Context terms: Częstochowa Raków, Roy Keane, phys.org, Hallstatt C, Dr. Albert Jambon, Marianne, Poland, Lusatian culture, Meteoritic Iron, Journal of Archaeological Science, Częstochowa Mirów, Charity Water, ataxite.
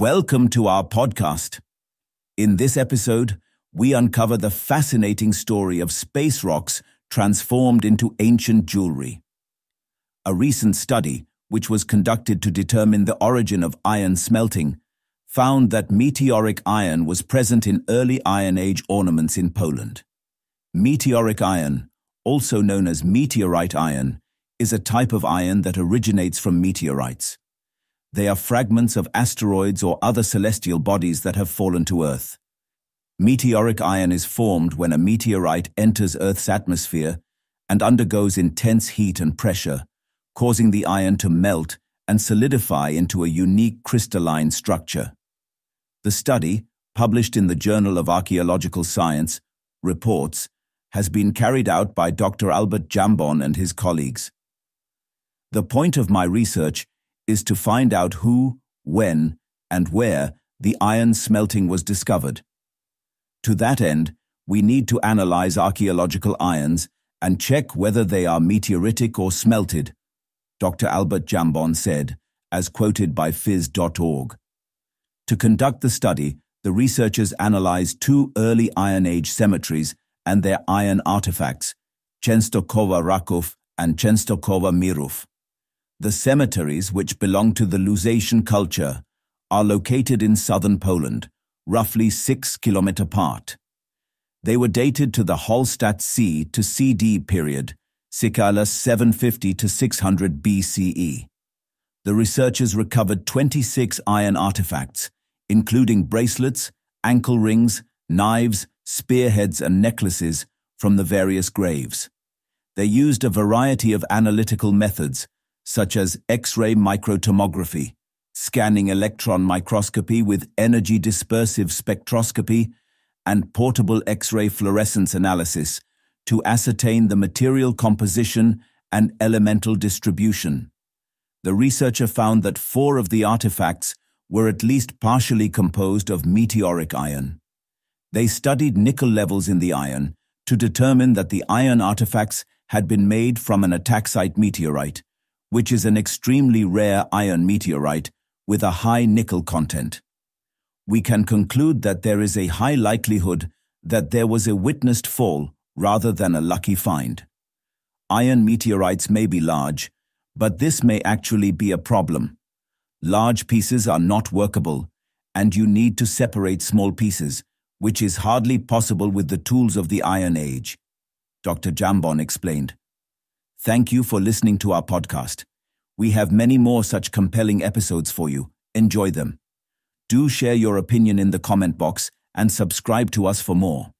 Welcome to our podcast. In this episode, we uncover the fascinating story of space rocks transformed into ancient jewelry. A recent study, which was conducted to determine the origin of iron smelting, found that meteoric iron was present in early Iron Age ornaments in Poland. Meteoric iron, also known as meteorite iron, is a type of iron that originates from meteorites. They are fragments of asteroids or other celestial bodies that have fallen to Earth. Meteoric iron is formed when a meteorite enters Earth's atmosphere and undergoes intense heat and pressure, causing the iron to melt and solidify into a unique crystalline structure. The study, published in the Journal of Archaeological Science, reports, has been carried out by Dr. Albert Jambon and his colleagues. The point of my research is to find out who, when, and where the iron smelting was discovered. To that end, we need to analyze archaeological irons and check whether they are meteoritic or smelted, Dr. Albert Jambon said, as quoted by phys.org. To conduct the study, the researchers analyzed two early Iron Age cemeteries and their iron artifacts, Częstochowa Raków and Częstochowa Mirów. The cemeteries, which belong to the Lusatian culture, are located in southern Poland, roughly 6 kilometers apart. They were dated to the Hallstatt C to CD period, Cicala 750 to 600 BCE. The researchers recovered 26 iron artifacts, including bracelets, ankle rings, knives, spearheads and necklaces from the various graves. They used a variety of analytical methods, such as X-ray microtomography, scanning electron microscopy with energy dispersive spectroscopy, and portable X-ray fluorescence analysis to ascertain the material composition and elemental distribution. The researcher found that 4 of the artifacts were at least partially composed of meteoric iron. They studied nickel levels in the iron to determine that the iron artifacts had been made from an ataxite meteorite, which is an extremely rare iron meteorite with a high nickel content. We can conclude that there is a high likelihood that there was a witnessed fall rather than a lucky find. Iron meteorites may be large, but this may actually be a problem. Large pieces are not workable, and you need to separate small pieces, which is hardly possible with the tools of the Iron Age, Dr. Jambon explained. Thank you for listening to our podcast. We have many more such compelling episodes for you. Enjoy them. Do share your opinion in the comment box and subscribe to us for more.